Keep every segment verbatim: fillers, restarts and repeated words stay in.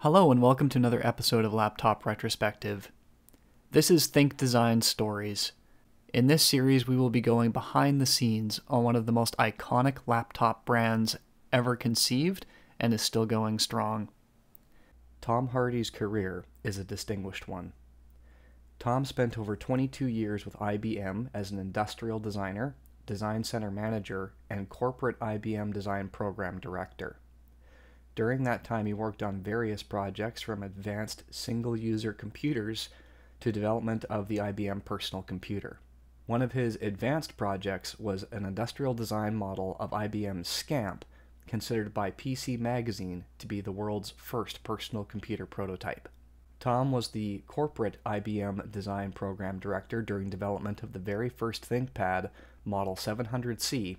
Hello and welcome to another episode of Laptop Retrospective. This is Think Design Stories. In this series, we will be going behind the scenes on one of the most iconic laptop brands ever conceived and is still going strong. Tom Hardy's career is a distinguished one. Tom spent over twenty-two years with I B M as an industrial designer, design center manager, and corporate I B M design program director. During that time, he worked on various projects from advanced single-user computers to development of the I B M personal computer. One of his advanced projects was an industrial design model of I B M's SCAMP, considered by P C Magazine to be the world's first personal computer prototype. Tom was the corporate I B M design program director during development of the very first ThinkPad, Model seven hundred C,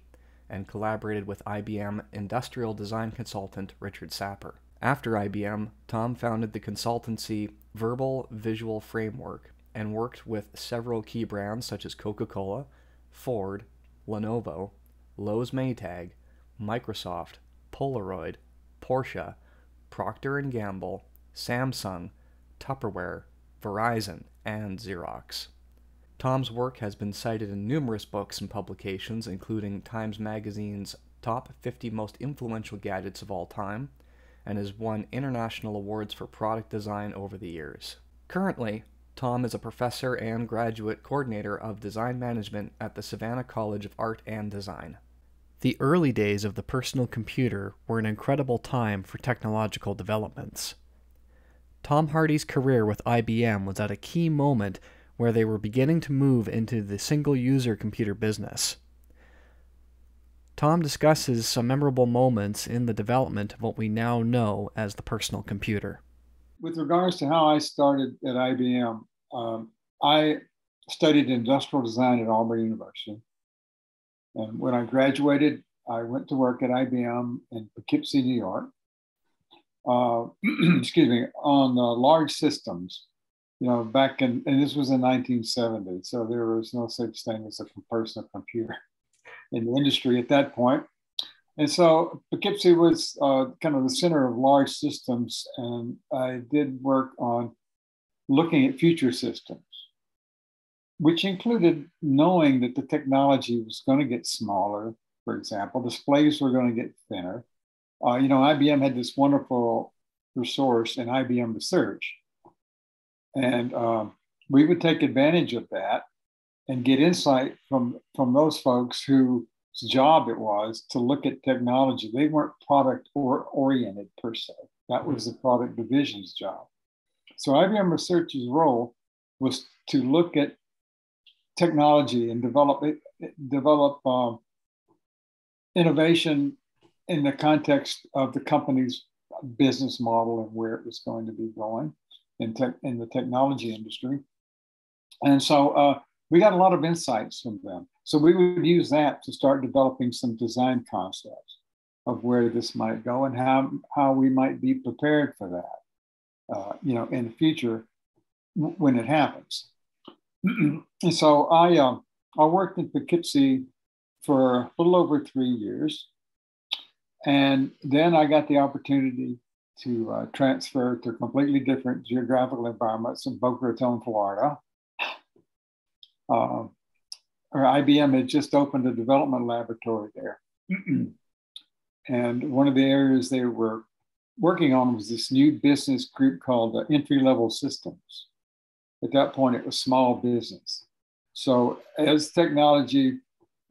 and collaborated with I B M industrial design consultant Richard Sapper. After I B M, Tom founded the consultancy Verbal Visual Framework and worked with several key brands such as Coca-Cola, Ford, Lenovo, Lowe's Maytag, Microsoft, Polaroid, Porsche, Procter and Gamble, Samsung, Tupperware, Verizon, and Xerox. Tom's work has been cited in numerous books and publications, including Times Magazine's Top fifty Most Influential Gadgets of All Time, and has won international awards for product design over the years. Currently, Tom is a professor and graduate coordinator of design management at the Savannah College of Art and Design. The early days of the personal computer were an incredible time for technological developments. Tom Hardy's career with I B M was at a key moment where they were beginning to move into the single-user computer business. Tom discusses some memorable moments in the development of what we now know as the personal computer. With regards to how I started at I B M, um, I studied industrial design at Auburn University. And when I graduated, I went to work at I B M in Poughkeepsie, New York. Uh, excuse me, on uh, large systems, you know, back in, and this was in nineteen seventy, so there was no such thing as a personal computer in the industry at that point. And so Poughkeepsie was uh, kind of the center of large systems, and I did work on looking at future systems, which included knowing that the technology was going to get smaller, for example, displays were going to get thinner. Uh, you know, I B M had this wonderful resource in I B M Research. And uh, we would take advantage of that and get insight from, from those folks whose job it was to look at technology. They weren't product or oriented per se. That was the product division's job. So I B M Research's role was to look at technology and develop, develop um, innovation in the context of the company's business model and where it was going to be going in, tech, in the technology industry. And so uh, we got a lot of insights from them. So we would use that to start developing some design concepts of where this might go and how, how we might be prepared for that, uh, you know, in the future when it happens. And so I, uh, I worked in Poughkeepsie for a little over three years. And then I got the opportunity to uh, transfer to a completely different geographical environments in Boca Raton, Florida, uh, where I B M had just opened a development laboratory there. And one of the areas they were working on was this new business group called uh, entry-level systems. At that point, it was small business. So as technology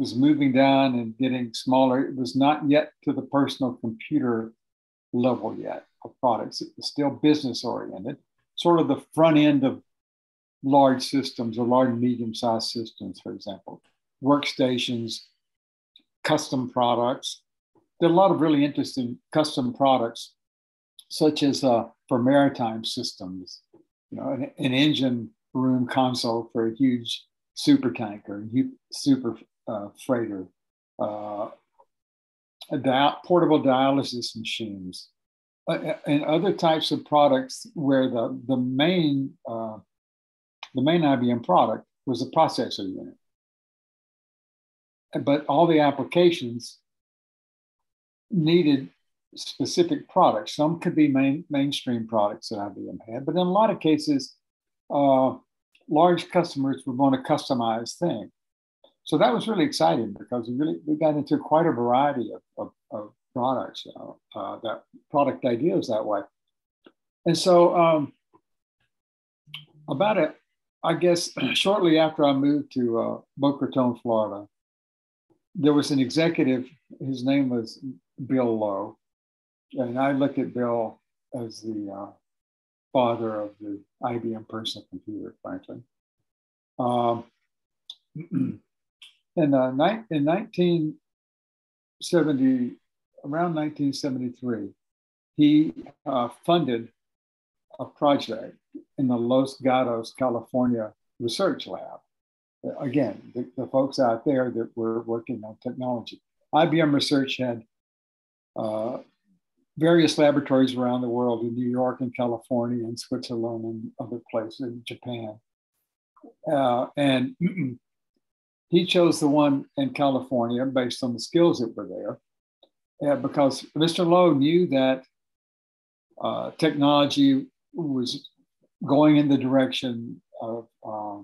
was moving down and getting smaller, it was not yet to the personal computer level yet of products. It was still business oriented, sort of the front end of large systems or large and medium sized systems, for example, workstations, custom products. There are a lot of really interesting custom products, such as uh, for maritime systems, you know, an, an engine room console for a huge super tanker, super Uh, freighter, uh, dia portable dialysis machines, uh, and other types of products where the, the, main, uh, the main I B M product was the processor unit. but all the applications needed specific products. Some could be main, mainstream products that I B M had, but in a lot of cases, uh, large customers would want to customize things. So that was really exciting because we really we got into quite a variety of, of, of products, you know, uh, that product ideas that way. And so um, about it, I guess shortly after I moved to uh, Boca Raton, Florida, there was an executive, his name was Bill Lowe. And I looked at Bill as the uh, father of the I B M personal computer, frankly. Um, In, uh, in nineteen seventy, around nineteen seventy-three, he uh, funded a project in the Los Gatos, California research lab. Again, the, the folks out there that were working on technology. I B M Research had uh, various laboratories around the world, in New York and California and Switzerland and other places, in Japan. Uh, and he chose the one in California based on the skills that were there, uh, because Mister Lowe knew that uh, technology was going in the direction of uh,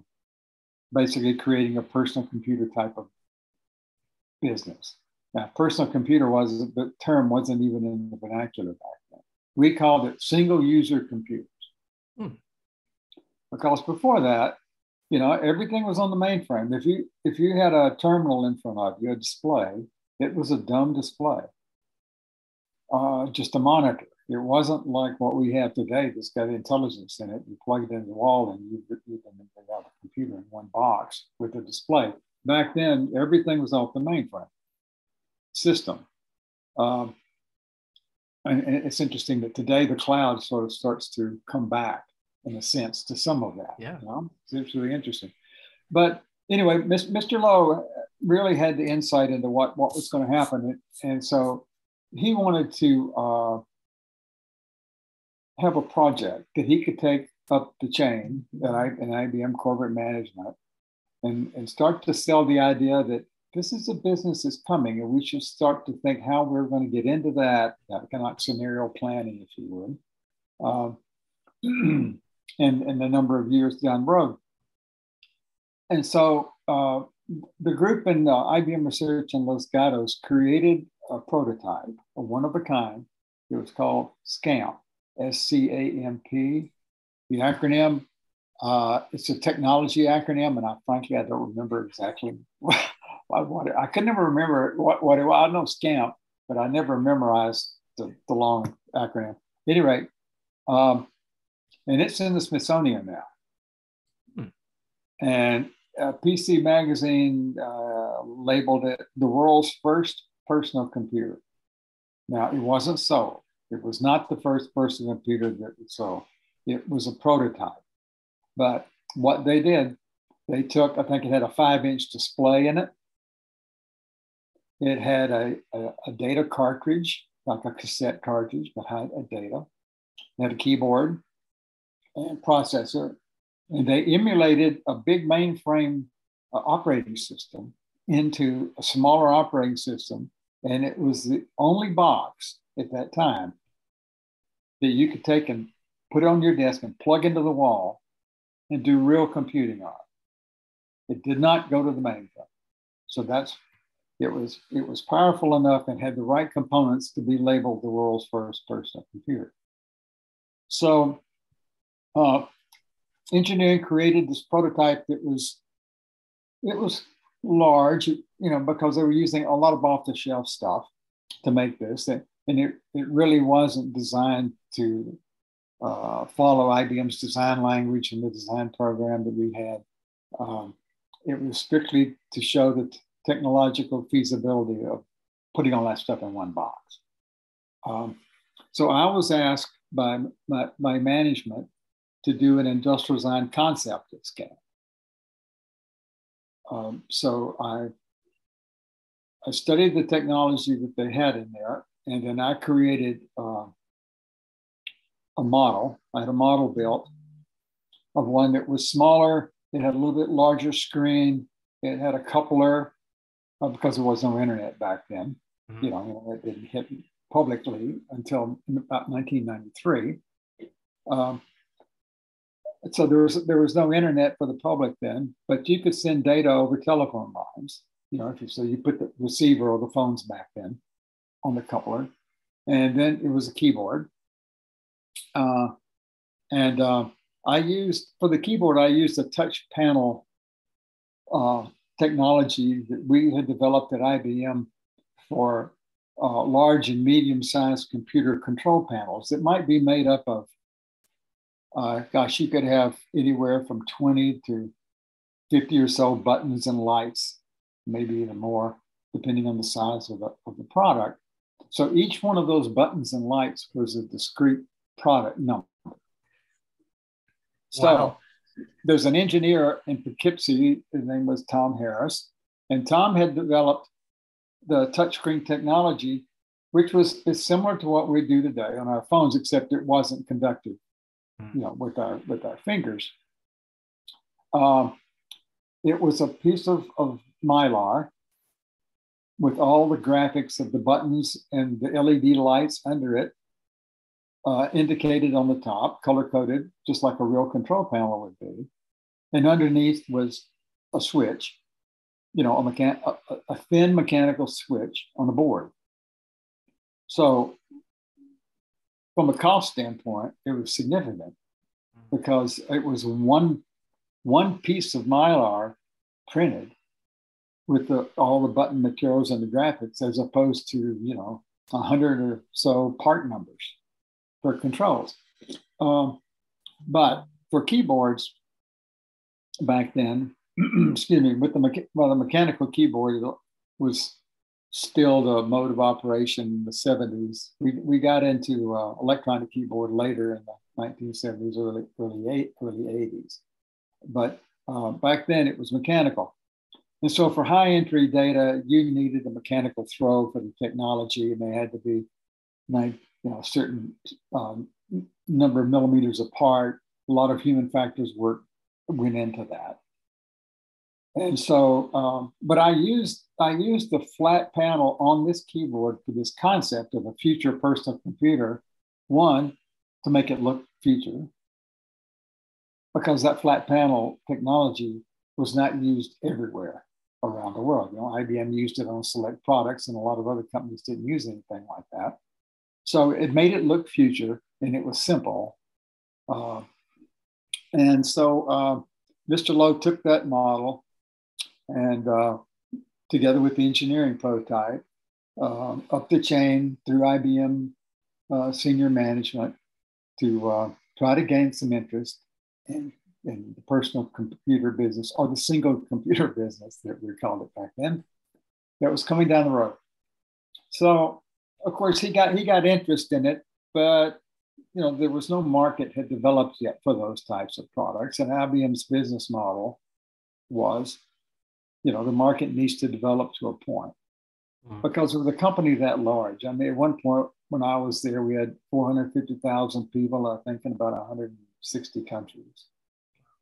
basically creating a personal computer type of business. Now, personal computer wasn't, the term wasn't even in the vernacular back then. We called it single user computers. Hmm. Because before that, you know, everything was on the mainframe. If you if you had a terminal in front of you, a display, it was a dumb display, uh, just a monitor. It wasn't like what we have today that's got intelligence in it. You plug it in the wall and you you can have a computer in one box with a display. Back then, everything was off the mainframe system. Um, and, and it's interesting that today the cloud sort of starts to come back, in a sense, to some of that. Yeah, you know? It's really interesting. But anyway, Mister Lowe really had the insight into what, what was going to happen. And so he wanted to uh, have a project that he could take up the chain that I, in I B M corporate management and, and start to sell the idea that this is a business that's coming and we should start to think how we're going to get into that, that economic scenario planning, if you would. Um, And, and a number of years down the road. And so uh, the group in uh, I B M Research in Los Gatos created a prototype, a one-of-a-kind. It was called SCAMP, S C A M P. The acronym, uh, it's a technology acronym, and I frankly, I don't remember exactly what, what it, I could never remember what, what it was. I know SCAMP, but I never memorized the, the long acronym. At any rate, um, and it's in the Smithsonian now. Hmm. And uh, P C Magazine uh, labeled it the world's first personal computer. Now, it wasn't sold. It was not the first personal computer that was sold. It was a prototype. But what they did, they took, I think it had a five-inch display in it. It had a, a, a data cartridge, like a cassette cartridge, but had a data. It had a keyboard and processor, and they emulated a big mainframe uh, operating system into a smaller operating system, and it was the only box at that time that you could take and put on your desk and plug into the wall and do real computing on. It did not go to the mainframe, so that's it was it was powerful enough and had the right components to be labeled the world's first personal computer. So. Uh, engineering created this prototype that was, it was large, you know, because they were using a lot of off-the-shelf stuff to make this, and, and it, it really wasn't designed to uh, follow I B M's design language and the design program that we had. Um, it was strictly to show the technological feasibility of putting all that stuff in one box. Um, so I was asked by my, my management to do an industrial design concept at SCAMP. Um, so I, I studied the technology that they had in there, and then I created uh, a model. I had a model built of one that was smaller. It had a little bit larger screen. It had a coupler. well, because there was no internet back then. Mm-hmm. You know, it didn't hit publicly until about nineteen ninety-three. Um, so there was there was no internet for the public then, but you could send data over telephone lines. You know, if you, so you put the receiver or the phones back then on the coupler, and then it was a keyboard. Uh, and uh, I used for the keyboard, I used a touch panel uh, technology that we had developed at I B M for uh, large and medium-sized computer control panels that might be made up of. Uh, gosh, you could have anywhere from twenty to fifty or so buttons and lights, maybe even more, depending on the size of the, of the product. So each one of those buttons and lights was a discrete product number. So wow. There's an engineer in Poughkeepsie, his name was Tom Harris, and Tom had developed the touchscreen technology, which was similar to what we do today on our phones, except it wasn't conducted. You know, with our with our fingers. Uh, it was a piece of, of mylar with all the graphics of the buttons and the L E D lights under it, uh, indicated on the top, color-coded, just like a real control panel would be. And underneath was a switch, you know, a, mechan a, a thin mechanical switch on the board. So from a cost standpoint, it was significant because it was one, one piece of mylar printed with the, all the button materials and the graphics, as opposed to, you know, a hundred or so part numbers for controls. Um, but for keyboards back then, excuse me, with the, well, the mechanical keyboard was still the mode of operation in the seventies. We, we got into uh, electronic keyboard later in the nineteen seventies, early, early, early eighties. But uh, back then it was mechanical. And so for high entry data, you needed a mechanical throw for the technology, and they had to be nine, you know, a certain um, number of millimeters apart. A lot of human factors work went into that. And so, um, but I used I used the flat panel on this keyboard for this concept of a future personal computer. One, to make it look future, because that flat panel technology was not used everywhere around the world. You know, I B M used it on select products, and a lot of other companies didn't use anything like that. So it made it look future, and it was simple. Uh, and so, uh, Mister Lowe took that model, and uh, together with the engineering prototype, uh, up the chain through I B M uh, senior management to uh, try to gain some interest in, in the personal computer business, or the single computer business that we called it back then, that was coming down the road. So, of course, he got, he got interest in it, but you know, there was no market had developed yet for those types of products. And I B M's business model was, you know, the market needs to develop to a point. Mm-hmm. Because with a company that large, I mean, at one point when I was there, we had four hundred fifty thousand people, I think, in about one hundred sixty countries.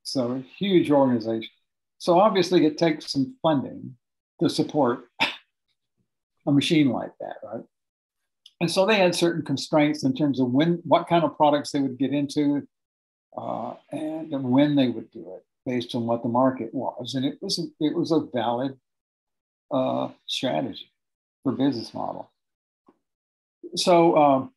So a huge organization. So obviously it takes some funding to support a machine like that, right? And so they had certain constraints in terms of when, what kind of products they would get into, uh, and when they would do it, based on what the market was. And it was a, it was a valid uh, strategy for business model. So um,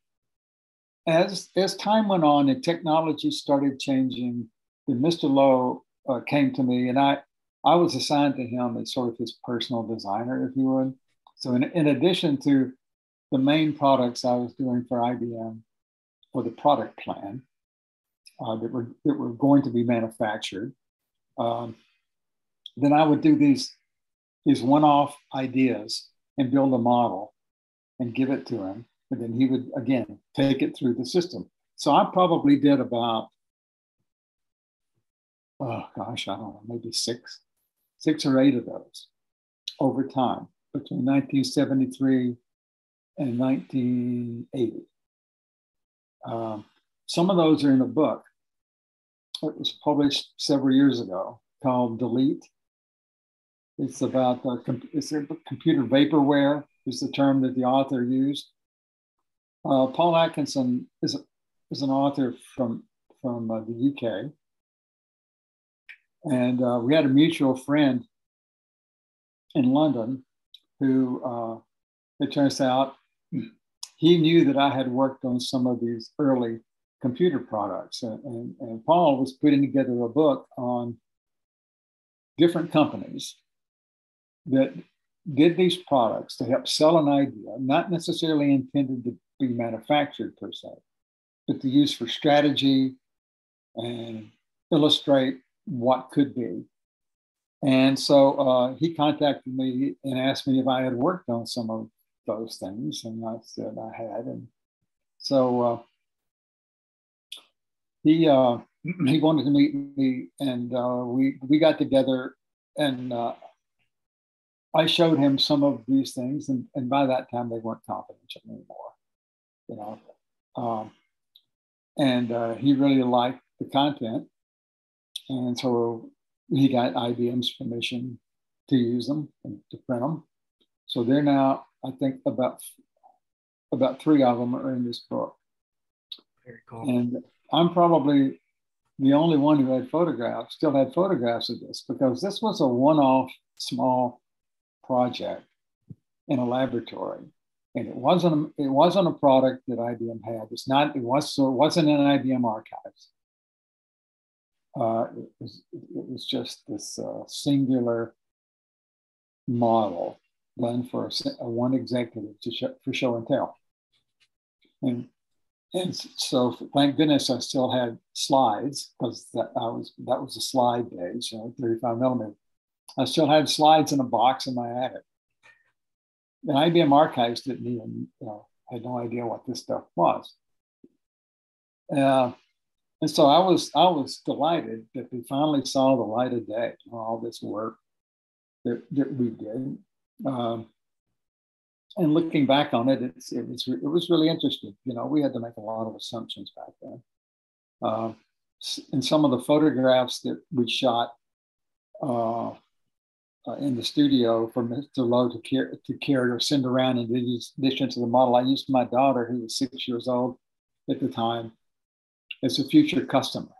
as, as time went on and technology started changing, then Mister Lowe uh, came to me, and I, I was assigned to him as sort of his personal designer, if you would. So in, in addition to the main products I was doing for I B M for the product plan uh, that, were, that were going to be manufactured, um, then I would do these, these one-off ideas and build a model and give it to him. And then he would, again, take it through the system. So I probably did about, oh gosh, I don't know, maybe six, six or eight of those over time between nineteen seventy-three in nineteen eighty. Um, some of those are in a book. It was published several years ago called Delete. It's about uh, com it's a computer vaporware is the term that the author used. Uh, Paul Atkinson is, a, is an author from, from uh, the U K. And uh, we had a mutual friend in London who, uh, it turns out, he knew that I had worked on some of these early computer products. And, and, and Paul was putting together a book on different companies that did these products to help sell an idea, not necessarily intended to be manufactured per se, but to use for strategy and illustrate what could be. And so uh, he contacted me and asked me if I had worked on some of those things. And I said I had. And so uh, he, uh, he wanted to meet me, and uh, we, we got together, and uh, I showed him some of these things, and, and by that time they weren't confidential anymore, you know. Um, and uh, he really liked the content, and so he got I B M's permission to use them and to print them. So they're now, I think, about about three of them are in this book. Very cool. And I'm probably the only one who had photographs, still had photographs of this, because this was a one-off small project in a laboratory, and it wasn't it wasn't a product that I B M had. It's not it was so it wasn't in I B M archives. Uh, it, was, it was just this uh, singular model done for a, a one executive to show, for show and tell, and and so thank goodness I still had slides, because that I was that was a slide page, you know, thirty-five millimeter. I still had slides in a box in my attic. The I B M archives didn't even, you know, had no idea what this stuff was. Uh, and so I was, I was delighted that we finally saw the light of day, all this work that, that we did. Um, and looking back on it, it's, it, was, it was really interesting. You know, we had to make a lot of assumptions back then. Uh, and some of the photographs that we shot, uh, Uh, in the studio for Mister Lowe to, car to carry or send around in addition to the model. I used my daughter, who was six years old at the time, as a future customer.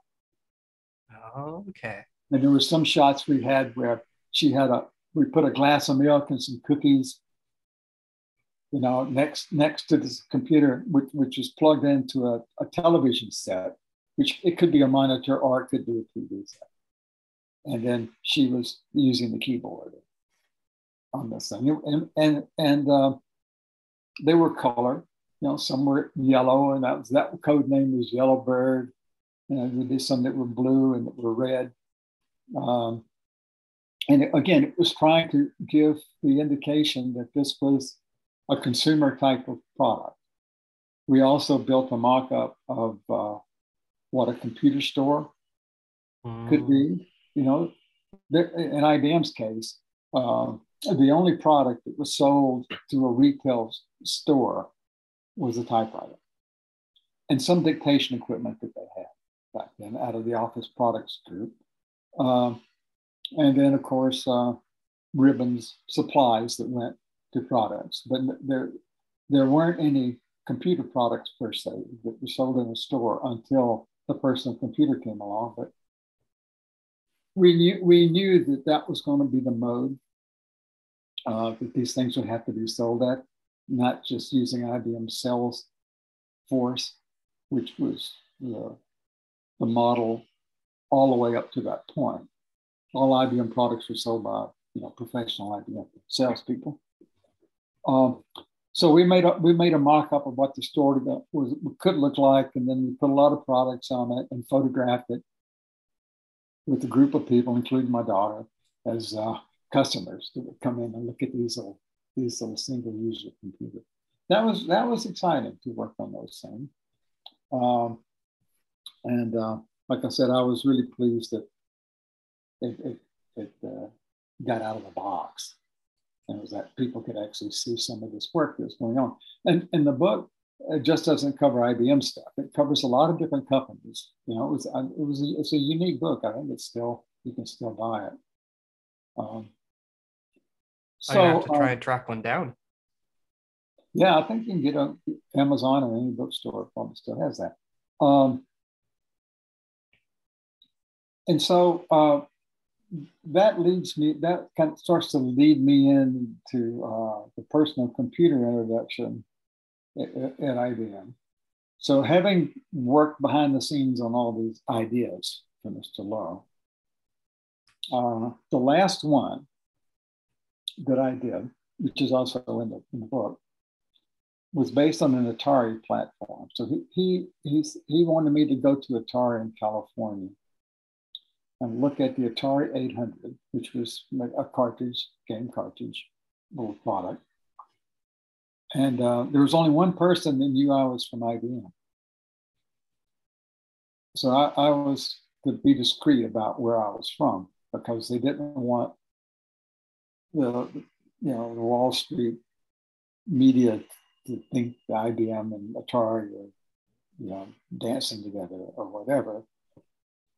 Oh, okay. And there were some shots we had where she had a, we put a glass of milk and some cookies, you know, next next to this computer, which, which was plugged into a, a television set, which it could be a monitor or it could be a T V set. And then she was using the keyboard on this thing. And, and, and uh, they were color, you know, some were yellow, and that was, that code name was Yellowbird. And we did some that were blue and that were red. Um, and it, again, it was trying to give the indication that this was a consumer type of product. We also built a mock-up of uh, what a computer store mm. could be. You know, in I B M's case, uh, the only product that was sold to a retail store was a typewriter and some dictation equipment that they had back then out of the office products group. Uh, and then, of course, uh, ribbons, supplies that went to products. But there, there weren't any computer products per se that were sold in a store until the personal computer came along. But We knew, we knew that that was going to be the mode, uh, that these things would have to be sold at, not just using I B M sales force, which was the, the model all the way up to that point. All I B M products were sold by, you know, professional I B M salespeople. Um, so we made a, we made a mock-up of what the store was, could look like, and then we put a lot of products on it and photographed it with a group of people, including my daughter, as uh, customers that would come in and look at these little, these little single-user computers. That was that was exciting to work on those things. Um, and uh, like I said, I was really pleased that it, it, it uh, got out of the box, and it was that people could actually see some of this work that was going on. And in the book, it just doesn't cover I B M stuff. It covers a lot of different companies. You know, it was, it was, it's a unique book. I think it's still, you can still buy it. Um, So, I have to try um, and track one down. Yeah, I think you can get on Amazon or any bookstore probably still has that. Um, and so uh, that leads me, that kind of starts to lead me into uh, the personal computer introduction at, at I B M. So having worked behind the scenes on all these ideas for Mister Lowe, uh, the last one that I did, which is also in the, in the book, was based on an Atari platform. So he, he, he's, he wanted me to go to Atari in California and look at the Atari eight hundred, which was a cartridge, game cartridge, little product. And uh, there was only one person that knew I was from I B M. So I, I was to be discreet about where I was from because they didn't want the, you know, the Wall Street media to think the I B M and Atari are, you know, dancing together or whatever.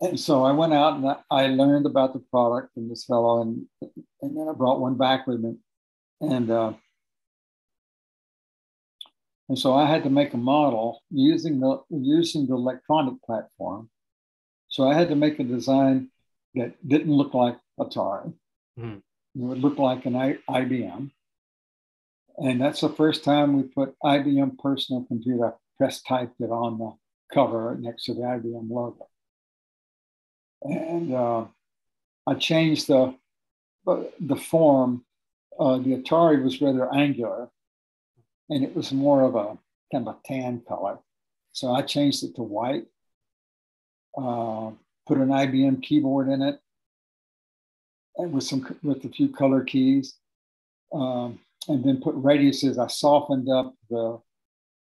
And so I went out and I learned about the product from this fellow, and and then I brought one back with me. And uh, and so I had to make a model using the using the electronic platform. So I had to make a design that didn't look like Atari. Mm-hmm. It would look like an I B M. And that's the first time we put I B M personal computer, press typed it on the cover next to the I B M logo. And uh, I changed the, the form. Uh, the Atari was rather angular, and it was more of a kind of a tan color. So I changed it to white, uh, put an I B M keyboard in it, and with, some, with a few color keys. Um, and then put radiuses. I softened up the,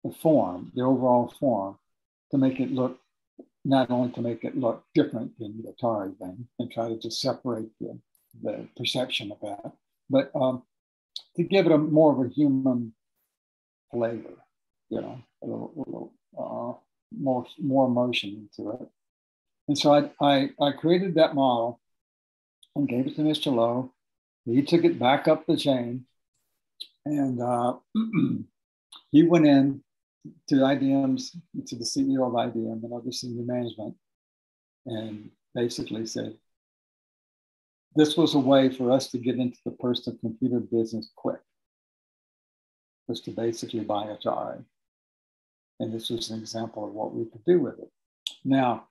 the form, the overall form, to make it look, not only to make it look different than the Atari thing and try to just separate the, the perception of that, but um, to give it a more of a human flavor, you know, a little, a little uh, more, more emotion to it. And so I, I, I created that model and gave it to Mister Lowe. He took it back up the chain. And uh, he went in to I B M's, to the C E O of I B M and other senior management, and basically said, this was a way for us to get into the personal computer business quick, was to basically buy Atari. And this was an example of what we could do with it. Now,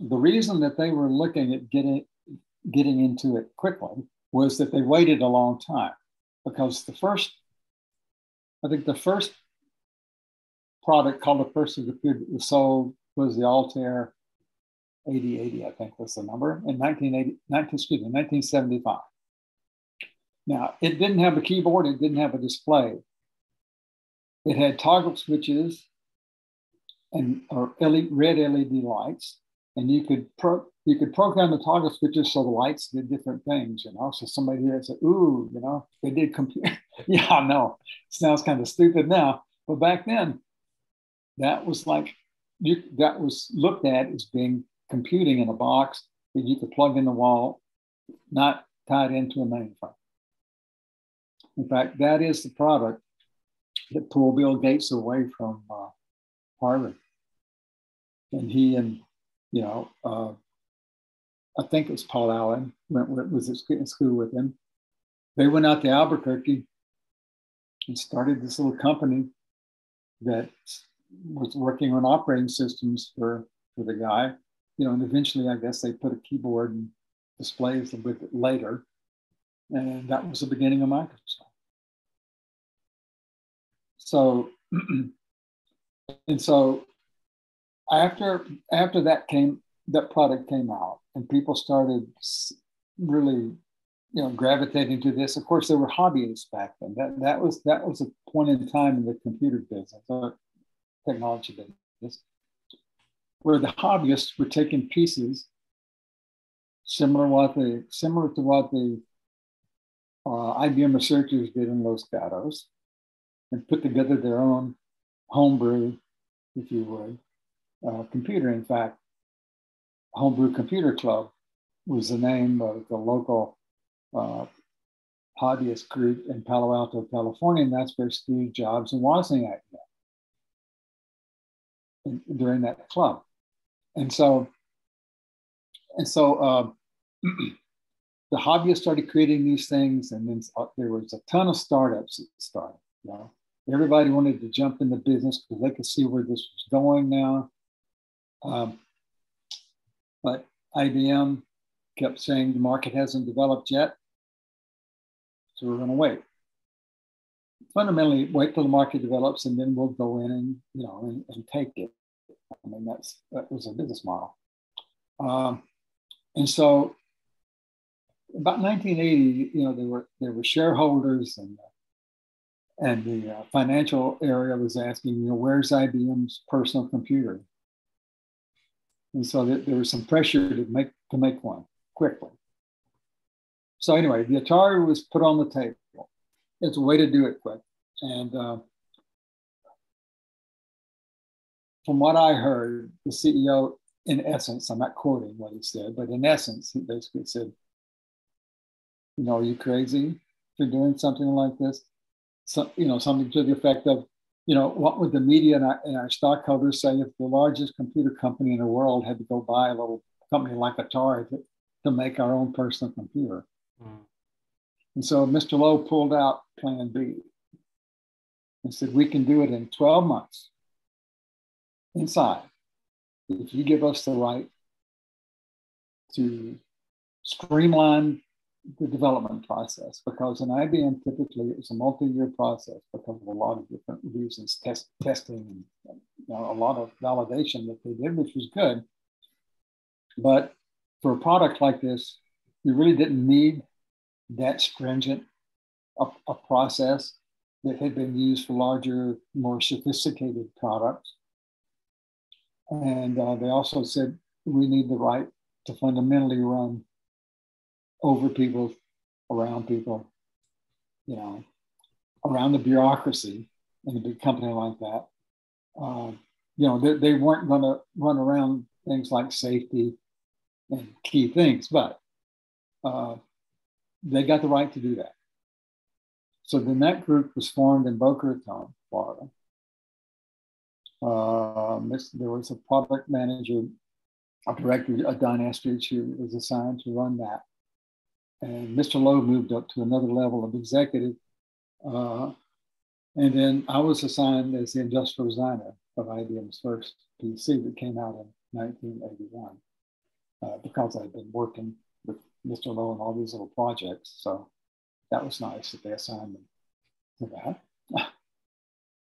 the reason that they were looking at getting, getting into it quickly was that they waited a long time, because the first I think the first product called a personal computer that was sold was the Altair eighty eighty, I think was the number, in nineteen eighty, nineteen, excuse me, nineteen seventy-five. Now, it didn't have a keyboard, it didn't have a display. It had toggle switches and or red L E D lights, and you could pro, you could program the toggle switches so the lights did different things, you know. So somebody here said, "Ooh, you know, they did computer." Yeah, I know. Sounds kind of stupid now, but back then, that was like, you, that was looked at as being computing in a box that you could plug in the wall, not tied into a mainframe. In fact, that is the product that pulled Bill Gates away from uh, Harvard, and he and you know, uh, I think it was Paul Allen went with, was at school with him. They went out to Albuquerque and started this little company that was working on operating systems for, for the guy. You know, and eventually, I guess they put a keyboard and displays with it later. And that was the beginning of Microsoft. So, and so after, after that came, that product came out and people started really, you know, gravitating to this. Of course, there were hobbyists back then. That, that was that was a point in time in the computer business, or technology business, where the hobbyists were taking pieces similar what the similar to what the uh, I B M researchers did in Los Gatos, and put together their own homebrew, if you would, uh, computer. In fact, Homebrew Computer Club was the name of the local Uh, hobbyist group in Palo Alto, California, and that's where Steve Jobs and Wozniak met during that club. And so, and so uh, the hobbyists started creating these things, and then there was a ton of startups that started. You know? Everybody wanted to jump into business because they could see where this was going now. Um, but I B M kept saying the market hasn't developed yet, so we're going to wait. Fundamentally, wait till the market develops, and then we'll go in and you know and, and take it. I mean, that's that was a business model. Um, and so, about nineteen eighty, you know, there were there were shareholders and. And the uh, financial area was asking, you know, where's I B M's personal computer? And so th there was some pressure to make to make one quickly. So anyway, the Atari was put on the table. It's a way to do it quick. And uh, from what I heard, the C E O, in essence, I'm not quoting what he said, but in essence, he basically said, you know, are you crazy for doing something like this? So, you know, something to the effect of, you know, what would the media and our, and our stockholders say if the largest computer company in the world had to go buy a little company like Atari to, to make our own personal computer? Mm. And so Mister Lowe pulled out Plan B and said, we can do it in twelve months inside if you give us the right to streamline the development process, because in I B M typically it was a multi-year process because of a lot of different reasons, test, testing, and you know, a lot of validation that they did, which was good. But for a product like this, you really didn't need that stringent a, a process that had been used for larger, more sophisticated products. And uh, they also said we need the right to fundamentally run over people, around people, you know, around the bureaucracy in a big company like that. Uh, you know, they, they weren't going to run around things like safety and key things, but uh, they got the right to do that. So then that group was formed in Boca Raton, Florida. Uh, there was a product manager, a director, Don Estridge, who was assigned to run that. And Mister Lowe moved up to another level of executive. Uh, and then I was assigned as the industrial designer of I B M's first P C that came out in nineteen eighty-one, uh, because I'd been working with Mister Lowe on all these little projects. So that was nice that they assigned me to that.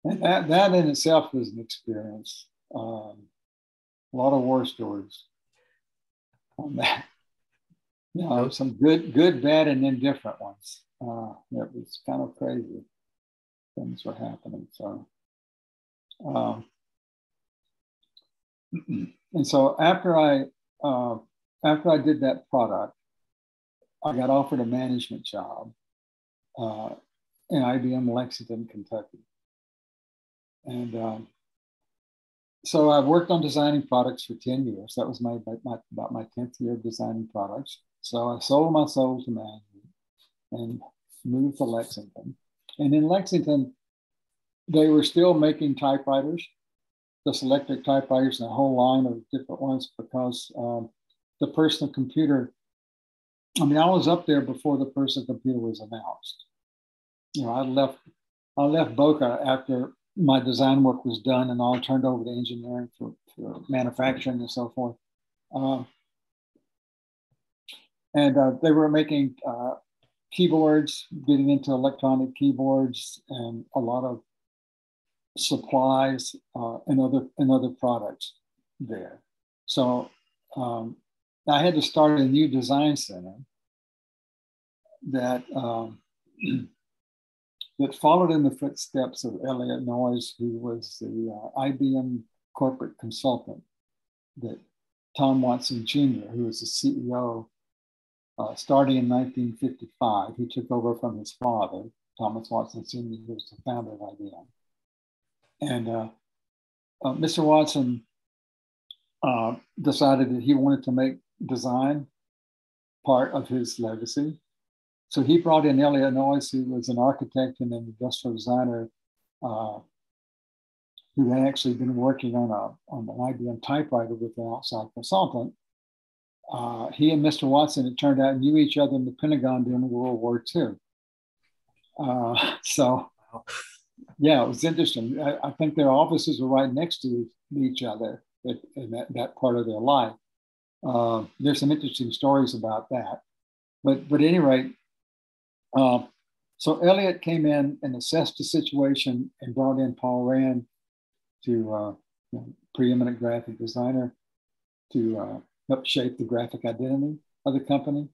And that, that in itself was an experience. Um, a lot of war stories on that. You know, some good, good, bad, and indifferent ones. Uh, it was kind of crazy. Things were happening. So, um, and so after I uh, after I did that product, I got offered a management job uh, in I B M Lexington, Kentucky, and um, so I worked on designing products for ten years. That was my, my about my tenth year of designing products. So I sold my soul to management and moved to Lexington. And in Lexington, they were still making typewriters, the Selectric typewriters, and a whole line of different ones because um, the personal computer, I mean, I was up there before the personal computer was announced. You know, I left, I left Boca after my design work was done and all turned over to engineering for, for manufacturing and so forth. Uh, And uh, they were making uh, keyboards, getting into electronic keyboards, and a lot of supplies uh, and other and other products there. So um, I had to start a new design center that um, that followed in the footsteps of Elliot Noyes, who was the uh, I B M corporate consultant that Tom Watson Junior, who was the C E O. Uh, starting in nineteen fifty-five, he took over from his father, Thomas Watson Senior, who was the founder of I B M. And uh, uh, Mister Watson uh, decided that he wanted to make design part of his legacy. So he brought in Elliot Noyes, who was an architect and an industrial designer, uh, who had actually been working on a on an I B M typewriter with an outside consultant. Uh, he and Mister Watson, it turned out, knew each other in the Pentagon during World War Two. Uh, so, yeah, it was interesting. I, I think their offices were right next to each other at, in that, that part of their life. Uh, there's some interesting stories about that. But, but at any rate, uh, so Elliot came in and assessed the situation and brought in Paul Rand, to uh, you know, preeminent graphic designer, to uh, help shape the graphic identity of the company,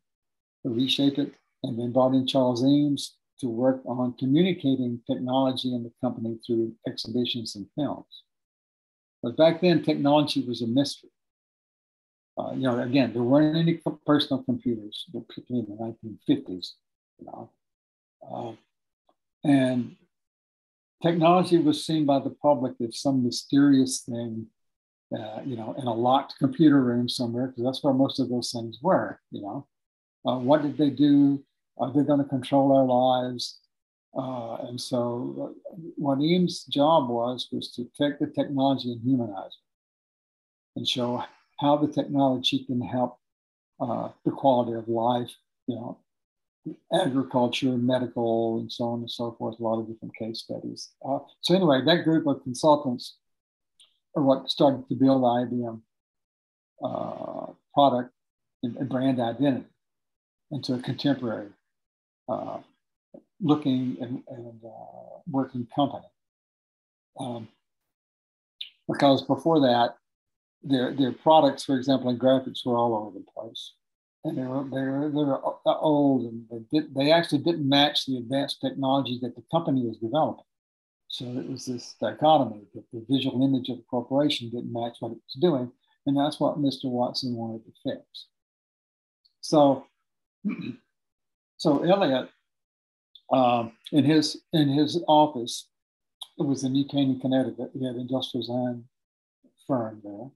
to reshape it, and then brought in Charles Eames to work on communicating technology in the company through exhibitions and films. But back then, technology was a mystery. Uh, you know, again, there weren't any personal computers, particularly in the nineteen fifties. You know, uh, and technology was seen by the public as some mysterious thing, uh, you know, in a locked computer room somewhere, because that's where most of those things were. You know, uh, what did they do? Are they going to control our lives? Uh, and so, what Eames' job was was to take the technology and humanize it, and show how the technology can help uh, the quality of life, you know, agriculture, medical, and so on and so forth, a lot of different case studies. Uh, so anyway, that group of consultants are what started to build the I B M uh, product and, and brand identity into a contemporary uh, looking and, and uh, working company. Um, because before that, their, their products, for example, and graphics were all over the place. And they were, they were, they were old, and they, did, they actually didn't match the advanced technology that the company was developing. So it was this dichotomy that the visual image of the corporation didn't match what it was doing. And that's what Mister Watson wanted to fix. So, so Elliot, uh, in, his, in his office, it was in New Canaan, Connecticut. He had an industrial design firm there.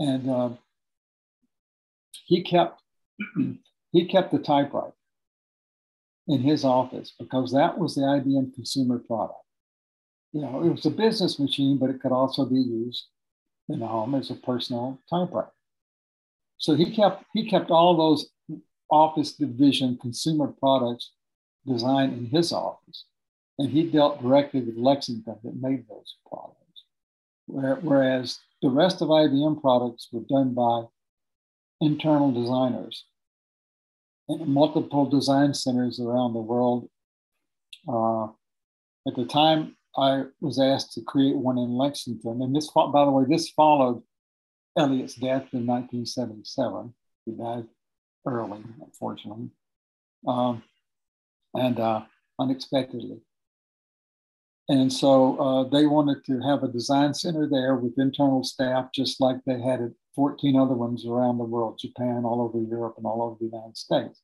And uh, he kept he kept the typewriter in his office because that was the I B M consumer product. You know, it was a business machine, but it could also be used in the home as a personal typewriter. So he kept he kept all those office division consumer products designed in his office, and he dealt directly with Lexington that made those products. Whereas the rest of I B M products were done by internal designers in multiple design centers around the world. Uh, at the time, I was asked to create one in Lexington. And this, by the way, this followed Elliot's death in nineteen seventy-seven. He died early, unfortunately, um, and uh, unexpectedly. And so uh, they wanted to have a design center there with internal staff, just like they had at fourteen other ones around the world, Japan, all over Europe, and all over the United States.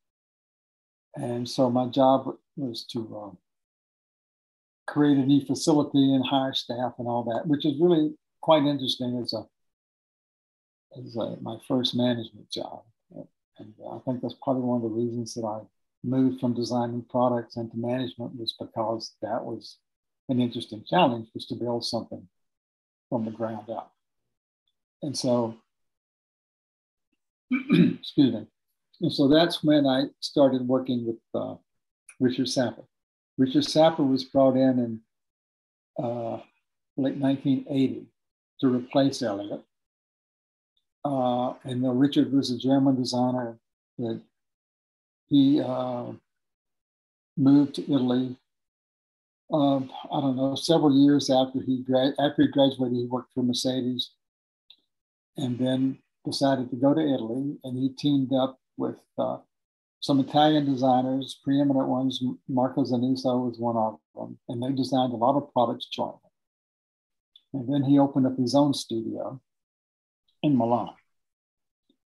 And so my job was to um, create a new facility and hire staff and all that, which is really quite interesting as a, as a, my first management job. And I think that's probably one of the reasons that I moved from designing products into management, was because that was an interesting challenge, was to build something from the ground up. And so, excuse me, and so that's when I started working with uh, Richard Sapper. Richard Sapper was brought in in uh, late nineteen eighty to replace Elliot. Uh, and uh, Richard was a German designer that he uh, moved to Italy. Uh, I don't know, several years after he, gra- after he graduated, he worked for Mercedes and then decided to go to Italy. And he teamed up with uh, some Italian designers, preeminent ones. Marco Zaniso was one of them. And they designed a lot of products jointly. And then he opened up his own studio in Milan.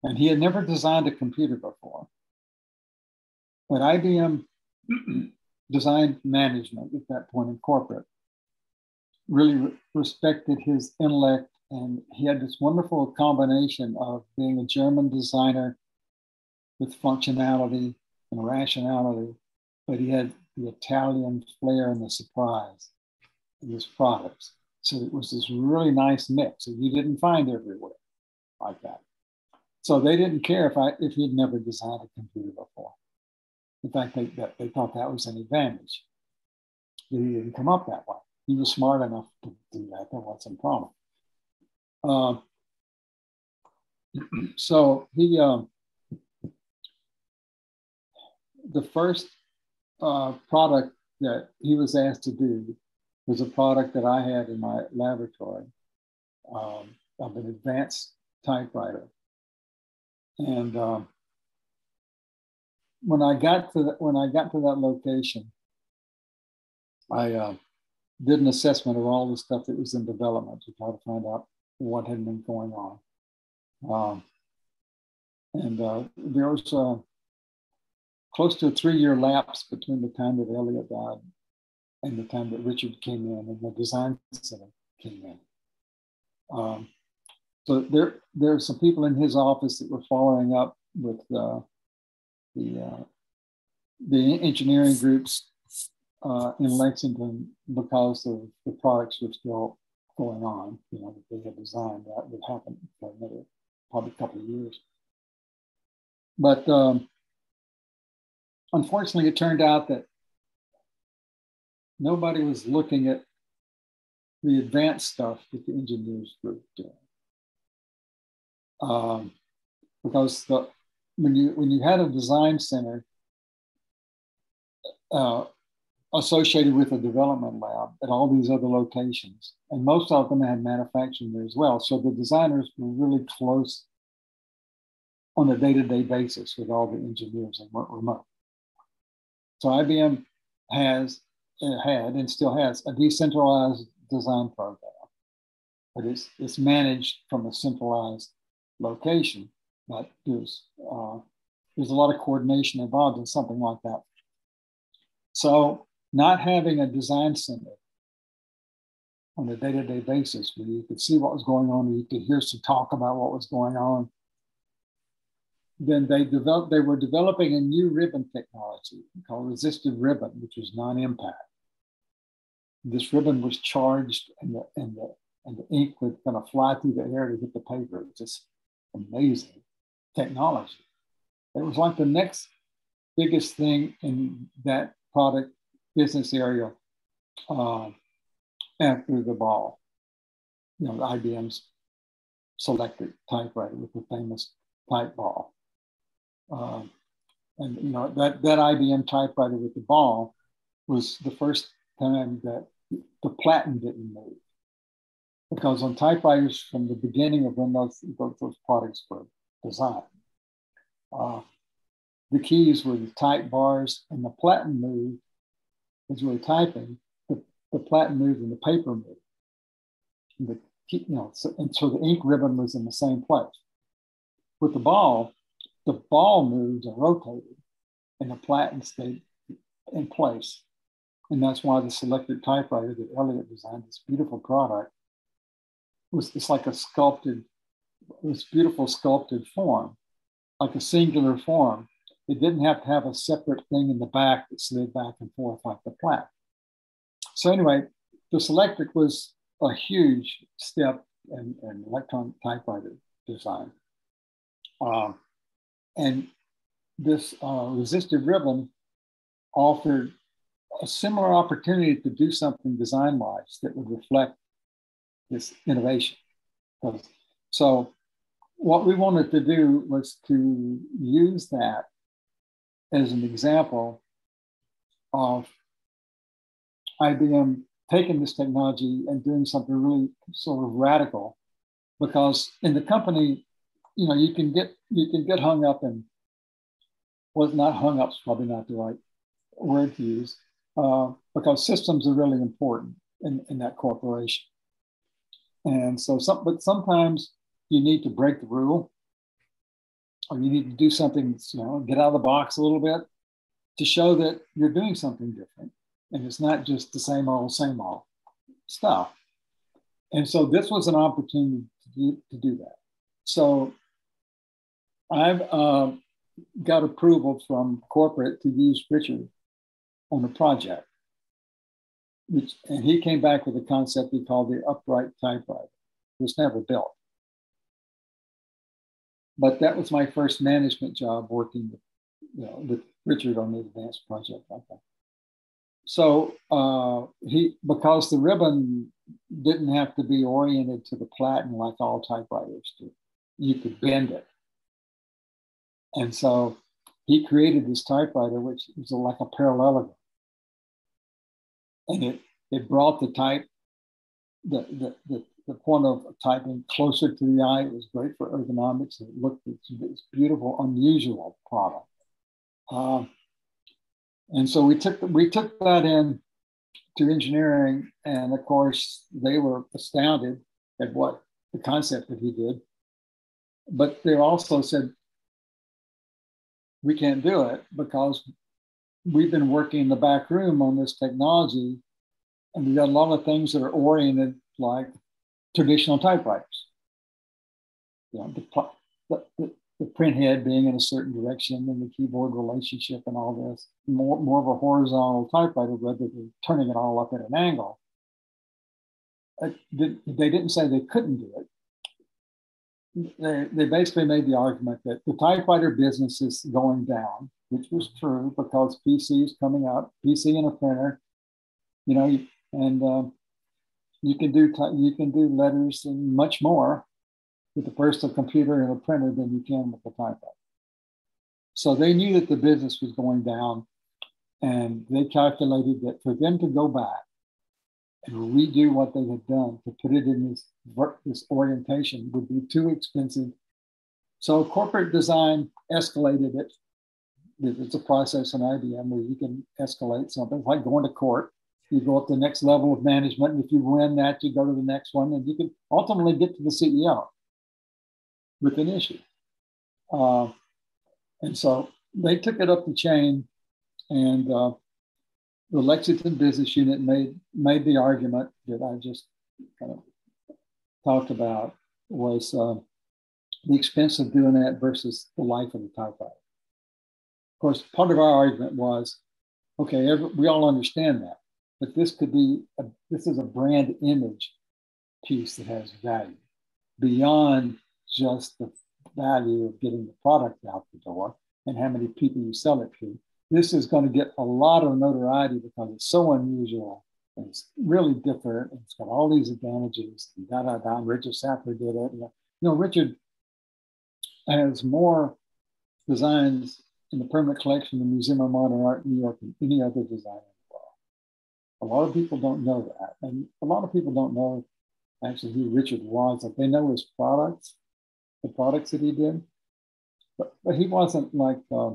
And he had never designed a computer before. But I B M design management at that point in corporate really re- respected his intellect, and he had this wonderful combination of being a German designer with functionality and rationality, but he had the Italian flair and the surprise in his products. So it was this really nice mix that you didn't find everywhere like that. So they didn't care if I if you'd never designed a computer before. In fact, they, they thought that was an advantage. He didn't come up that way. He was smart enough to do that. That wasn't a problem. Uh, so he, um, the first uh, product that he was asked to do was a product that I had in my laboratory um, of an advanced typewriter. And um, when I got to the, when I got to that location, I uh, did an assessment of all the stuff that was in development to try to find out what had been going on. Um, and uh, there was uh, close to a three-year lapse between the time that Elliot died and the time that Richard came in and the design center came in. Um, so there, there were some people in his office that were following up with uh, the, uh, the engineering groups Uh, in Lexington, because of the products were still going on, you know, that they had designed, that would happen for another probably couple of years. But um, unfortunately, it turned out that nobody was looking at the advanced stuff that the engineers were doing, um, because the when you when you had a design center Uh, associated with a development lab at all these other locations. And most of them had manufacturing there as well. So the designers were really close on a day-to-day basis with all the engineers and weren't remote. So I B M has, had and still has a decentralized design program, but it's, it's managed from a centralized location. But there's, uh, there's a lot of coordination involved in something like that. So not having a design center on a day-to-day basis where you could see what was going on, you could hear some talk about what was going on. Then they developed, they were developing a new ribbon technology called resistive ribbon, which was non-impact. This ribbon was charged and the, and the, and the ink would kind of fly through the air to hit the paper. It's just amazing technology. It was like the next biggest thing in that product business area uh, after the ball. You know, I B M's Selectric typewriter with the famous type ball. Uh, and, you know, that, that I B M typewriter with the ball was the first time that the platen didn't move. Because on typewriters from the beginning of when those, those products were designed, uh, the keys were the type bars and the platen moved as we were typing. The, the platen moved and the paper moved. And, the, you know, so, and so the ink ribbon was in the same place. With the ball, the ball moved and rotated and the platen stayed in place. And that's why the Selectric typewriter that Elliot designed, this beautiful product, was just like a sculpted, this beautiful sculpted form, like a singular form. It didn't have to have a separate thing in the back that slid back and forth like the platen. So anyway, the Selectric was a huge step in, in electronic typewriter design. Uh, and this uh, resistive ribbon offered a similar opportunity to do something design-wise that would reflect this innovation. So what we wanted to do was to use that as an example of I B M taking this technology and doing something really sort of radical, because in the company, you know, you can get you can get hung up in, well, not hung up's probably not the right word to use, uh, because systems are really important in, in that corporation, and so some, but sometimes you need to break the rule. Or you need to do something, you know, get out of the box a little bit to show that you're doing something different. And it's not just the same old, same old stuff. And so this was an opportunity to do, to do that. So I've uh, got approval from corporate to use Richard on a project. Which, and he came back with a concept he called the upright typewriter. It was never built. But that was my first management job working with, you know, with Richard on the advanced project like that. So uh, he, because the ribbon didn't have to be oriented to the platen like all typewriters do, you could bend it. And so he created this typewriter, which was like a parallelogram. And it, it brought the type, the, the, the, the point of typing closer to the eye. It was great for ergonomics. It looked, it's, it's beautiful, unusual product. Uh, and so we took, we took that in to engineering. And of course, they were astounded at what the concept that he did. But they also said, we can't do it because we've been working in the back room on this technology, and we've got a lot of things that are oriented like traditional typewriters. You know, the, the, the printhead being in a certain direction and the keyboard relationship and all this, more, more of a horizontal typewriter rather than turning it all up at an angle. They didn't say they couldn't do it. They, they basically made the argument that the typewriter business is going down, which was true because P C is coming up, P C and a printer, you know, and um, you can do you can do letters and much more with the personal computer and a printer than you can with the typewriter. So they knew that the business was going down, and they calculated that for them to go back and redo what they had done to put it in this this orientation would be too expensive. So corporate design escalated it. It's a process in I B M where you can escalate something. It's like going to court. You go up to the next level of management, and if you win that, you go to the next one, and you can ultimately get to the C E O with an issue. Uh, and so they took it up the chain, and uh, the Lexington business unit made, made the argument that I just kind of talked about was uh, the expense of doing that versus the life of the typewriter. Of course, part of our argument was, okay, every, we all understand that, but this could be, a, this is a brand image piece that has value beyond just the value of getting the product out the door and how many people you sell it to. This is going to get a lot of notoriety because it's so unusual and it's really different. And it's got all these advantages and da da da. And Richard Sapper did it. And, you know, Richard has more designs in the permanent collection of the Museum of Modern Art in New York than any other designer in the world. A lot of people don't know that. And a lot of people don't know actually who Richard was. Like they know his products, the products that he did. But, but he wasn't like, uh,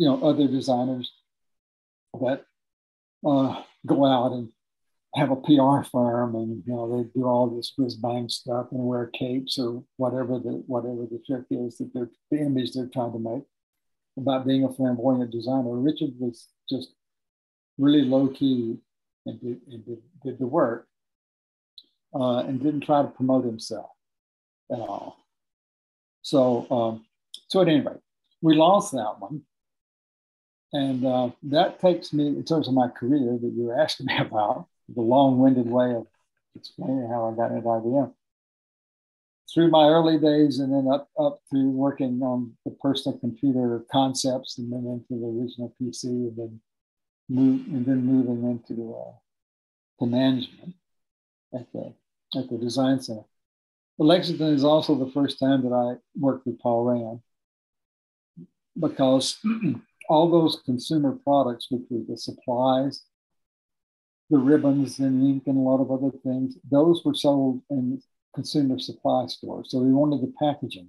you know, other designers that uh, go out and have a P R firm and, you know, they do all this whiz-bang stuff and wear capes or whatever the, whatever the trick is, that they're, the image they're trying to make about being a flamboyant designer. Richard was just really low-key and, did, and did, did the work uh, and didn't try to promote himself at all. So, um, so at any rate, we lost that one. And uh, that takes me, in terms of my career that you were asking me about, the long-winded way of explaining how I got into I B M. Through my early days and then up, up through working on the personal computer concepts and then into the original P C and then, move, and then moving into uh, the management at the, at the design center. Lexington is also the first time that I worked with Paul Rand because all those consumer products, which were the supplies, the ribbons and ink and a lot of other things, those were sold in consumer supply store. So we wanted the packaging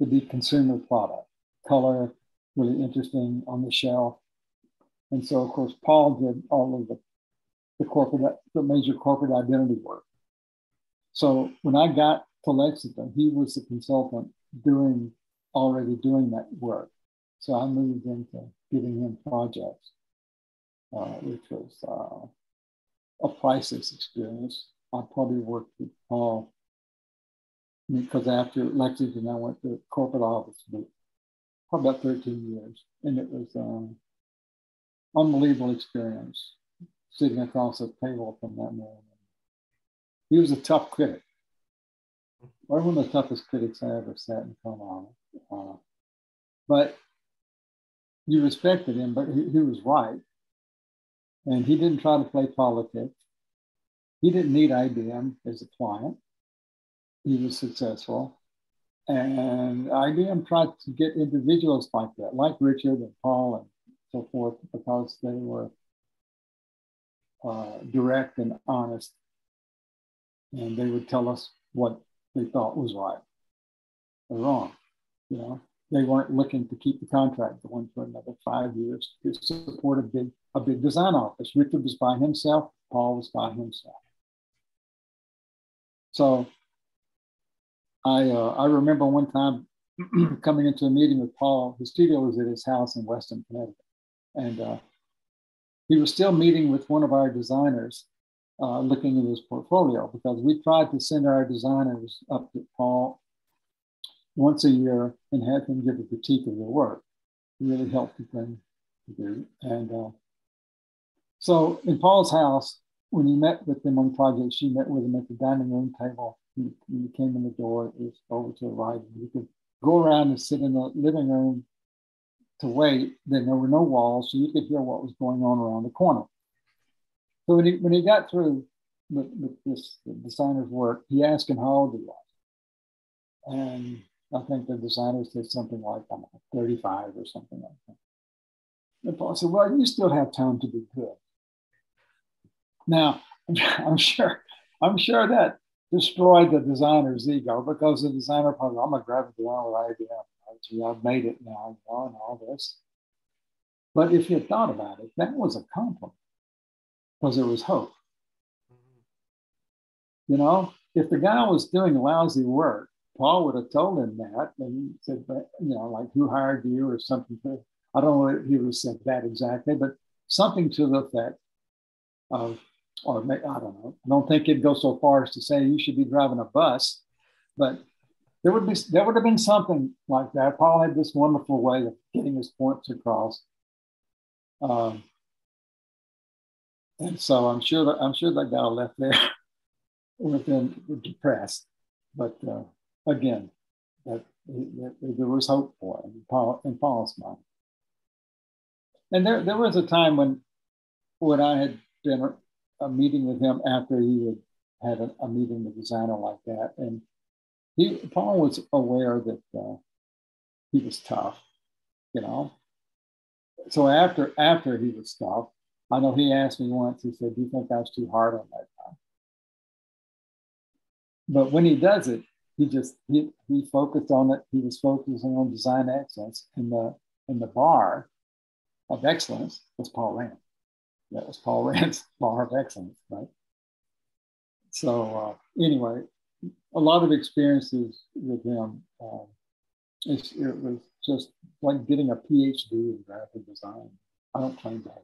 to be consumer product, color, really interesting on the shelf. And so, of course, Paul did all of the, the corporate, the major corporate identity work. So when I got to Lexington, he was the consultant doing, already doing that work. So I moved into giving him projects, uh, which was uh, a priceless experience. I probably worked with Paul because after Lexington, I went to the corporate office with probably about thirteen years. And it was an um, unbelievable experience sitting across the table from that man. He was a tough critic. Probably one of the toughest critics I ever sat in front of. Uh, but you respected him, but he, he was right. And he didn't try to play politics. He didn't need I B M as a client. He was successful. And I B M tried to get individuals like that, like Richard and Paul and so forth, because they were uh, direct and honest. And they would tell us what they thought was right or wrong. You know, they weren't looking to keep the contract going for another five years to support a big, a big design office. Richard was by himself, Paul was by himself. So I, uh, I remember one time coming into a meeting with Paul. His studio was at his house in Weston, Connecticut. And uh, he was still meeting with one of our designers, Uh, looking at his portfolio, because we tried to send our designers up to Paul once a year and have him give a critique of their work. It really helped the thing to do. And uh, so in Paul's house, when he met with them on projects, she met with him at the dining room table. He, he came in the door, it was over to the right. You could go around and sit in the living room to wait. Then there were no walls, so you could hear what was going on around the corner. So when he, when he got through with, with this the designer's work, he asked him how old he was. And I think the designer said something like, I don't know, thirty-five or something like that. And Paul said, well, you still have time to be good. Now, I'm sure, I'm sure that destroyed the designer's ego, because the designer probably, I'm going to grab it down with I B M. I've made it now, you know, and all this. But if you thought about it, that was a compliment. Because there was hope. You know, if the guy was doing lousy work, Paul would have told him that and said, but, you know, like, who hired you or something. I don't know if he would have said that exactly, but something to the effect of, or I don't know, I don't think it'd go so far as to say you should be driving a bus, but there would be, there would have been something like that. Paul had this wonderful way of getting his points across. Um, And so I'm sure that I'm sure that guy left there with him depressed. But uh, again, that, that, that there was hope for him in, Paul, in Paul's mind. And there there was a time when when I had been a meeting with him after he had had a, a meeting with a designer like that, and he Paul was aware that uh, he was tough, you know. So after after he was tough. I know he asked me once, he said, do you think I was too hard on that guy? But when he does it, he just, he, he focused on it. He was focusing on design excellence in the, in the bar of excellence was Paul Rand. That was Paul Rand's bar of excellence, right? So uh, anyway, a lot of experiences with him. Um, it, it was just like getting a P H D in graphic design. I don't claim that.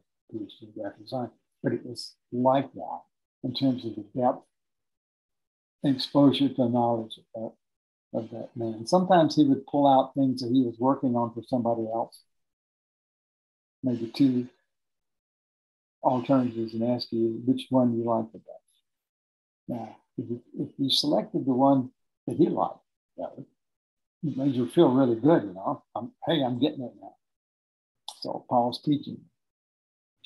Graphic design, but it was like that in terms of the depth and exposure to knowledge of that, of that man. Sometimes he would pull out things that he was working on for somebody else, maybe two alternatives, and ask you which one you liked the best. Now, if you, if you selected the one that he liked, that would, it made you feel really good, you know. I'm, hey, I'm getting it now. So Paul's teaching.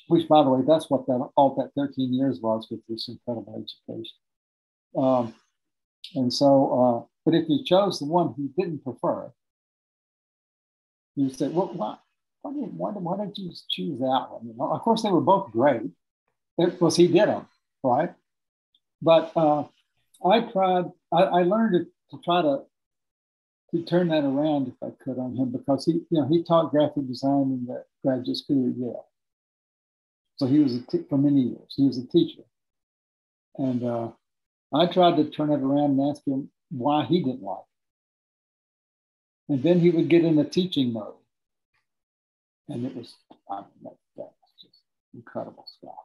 Which, by the way, that's what that all that thirteen years was with this incredible education. Um, and so, uh, but if you chose the one he didn't prefer, you said, well, why, why, did, why, did, why did you choose that one? You know, of course, they were both great because he did them, right? But uh, I tried, I, I learned to, to try to, to turn that around if I could on him, because he, you know, he taught graphic design in the graduate school at Yale. So he was a t for many years. He was a teacher, and uh, I tried to turn it around and ask him why he didn't like it. And then he would get in a teaching mode, and it was I mean, that, that was just incredible stuff.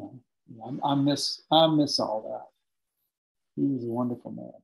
And, you know, I, I miss I miss all that. He was a wonderful man.